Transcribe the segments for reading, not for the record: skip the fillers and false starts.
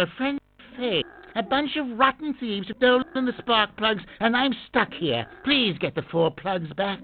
a friend said, a bunch of rotten thieves have stolen the spark plugs, and I'm stuck here. Please get the 4 plugs back.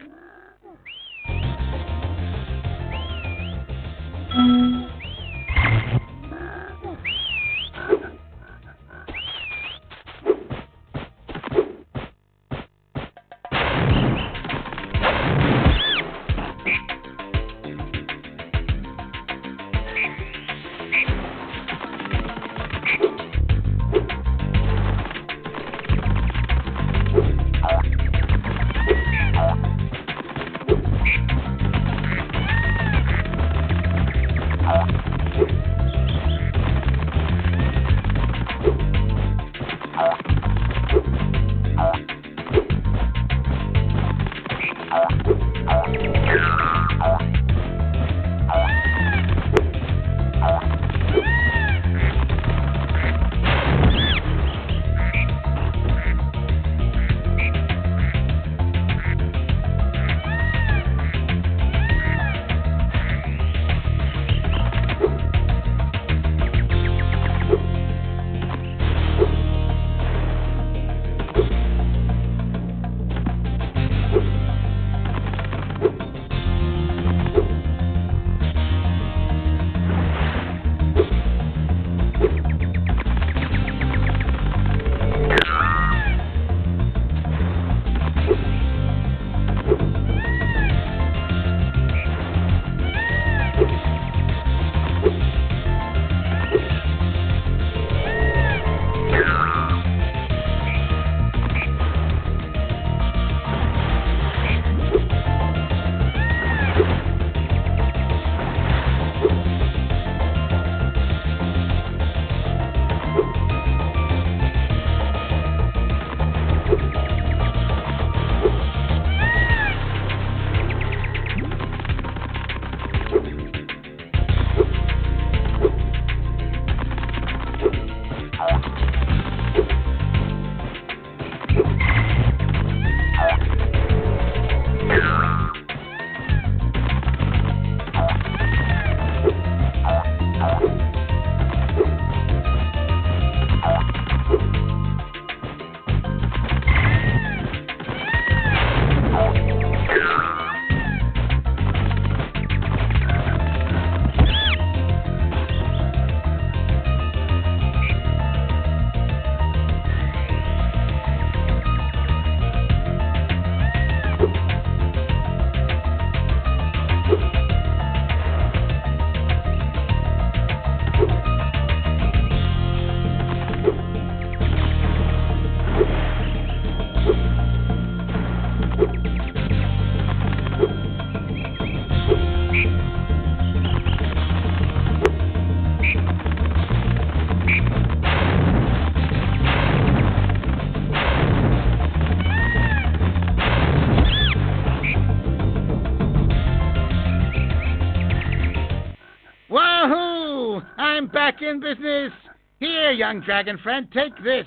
I'm back in business. Here, young dragon friend, take this.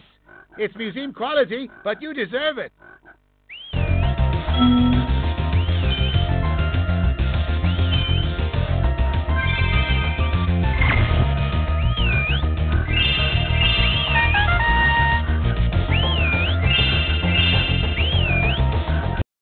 It's museum quality, but you deserve it.